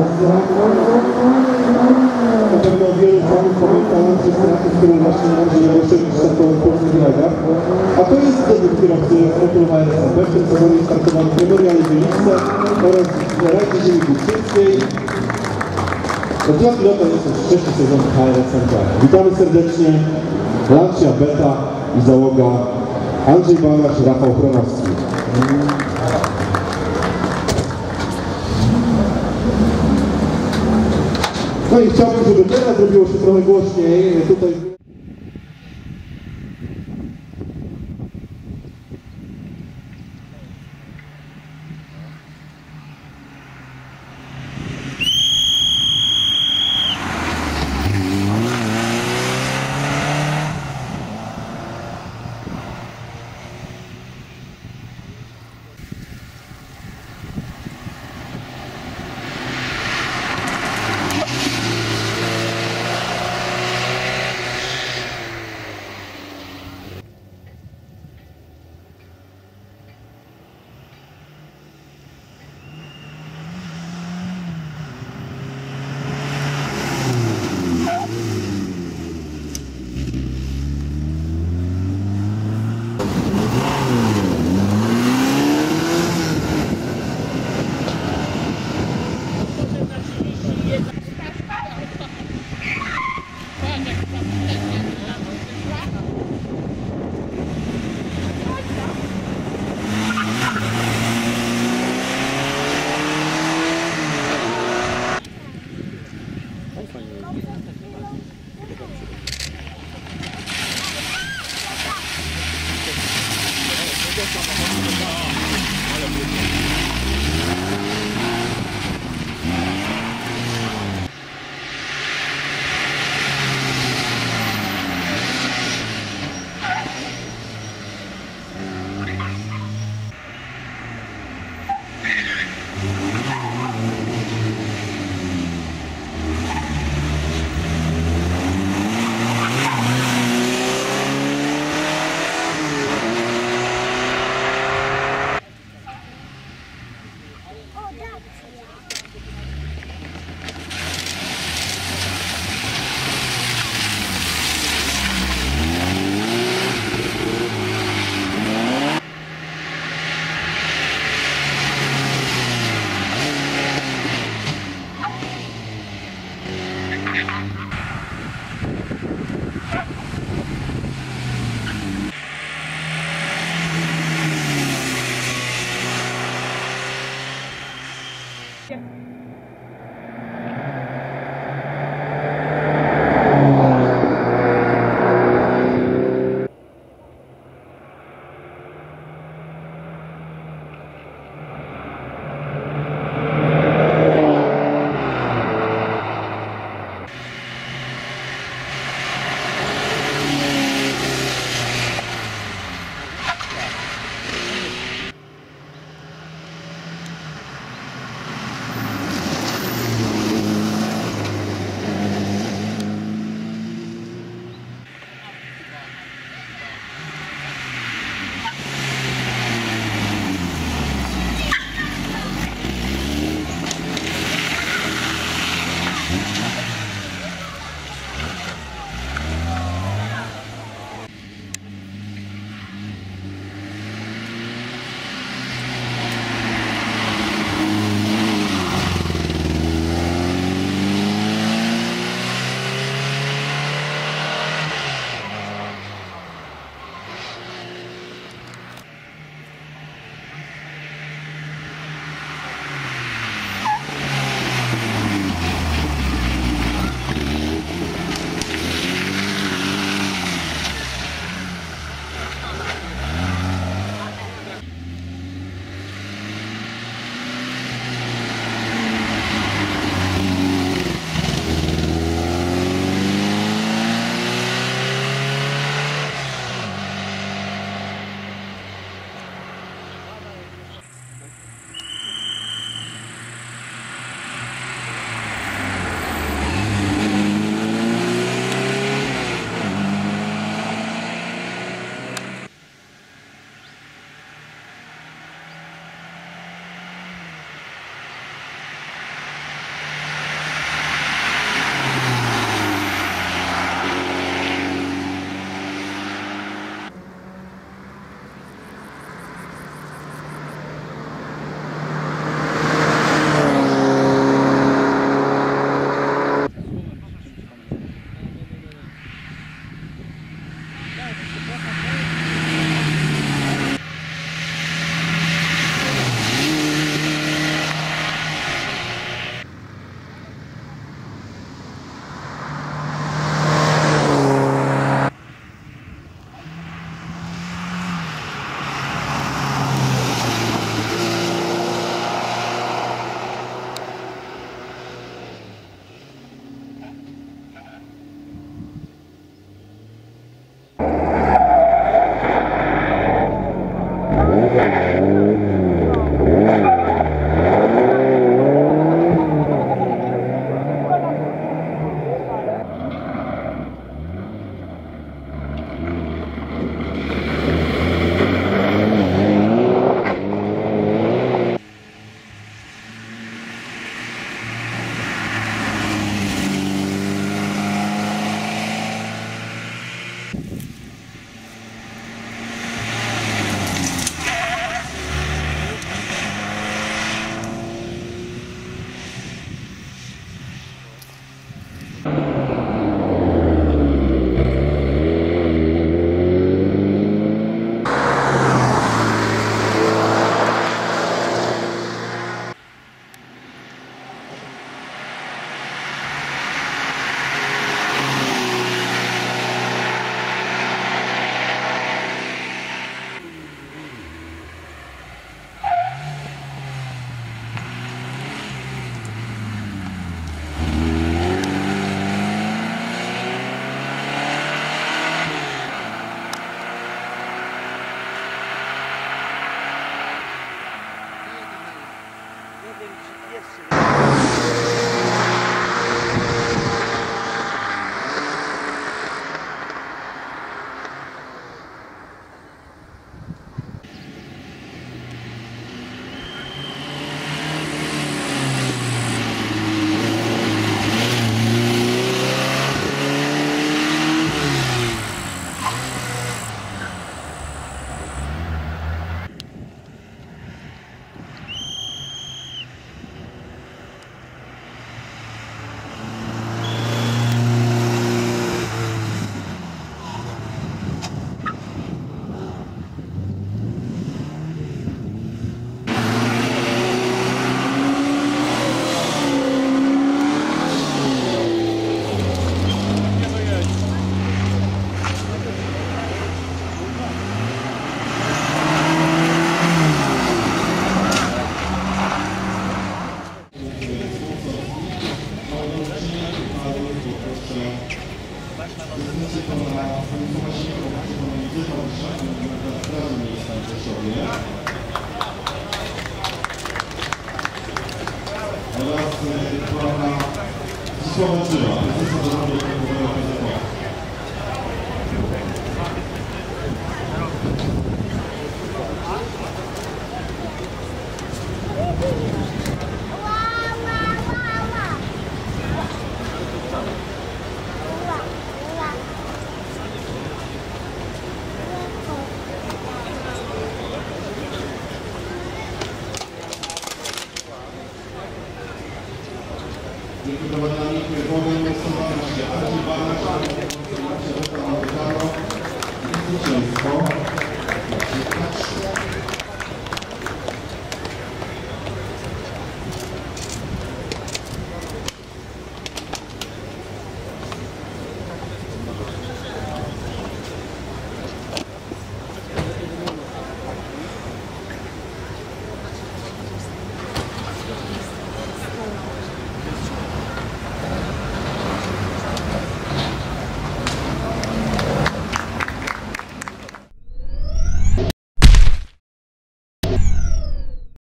Na pewno wielu panów pamiętają te straty, które właśnie możemy startować w polskich dragach. A to jest wtedy, kierowcy Opel ASAB, w tym sezonie startowali w Memoriale Wieliczce oraz w Radzie Ziemi Kuczyckiej. Dla pilota jest już trzeci sezon ASAB. Witamy serdecznie Lancia Beta i załoga Andrzej Banaś i Rafał Chronowski. No i chciałbym, żeby teraz zrobiło się trochę głośniej tutaj. Andrzej Banaś, Lancia Beta Monte Carlo,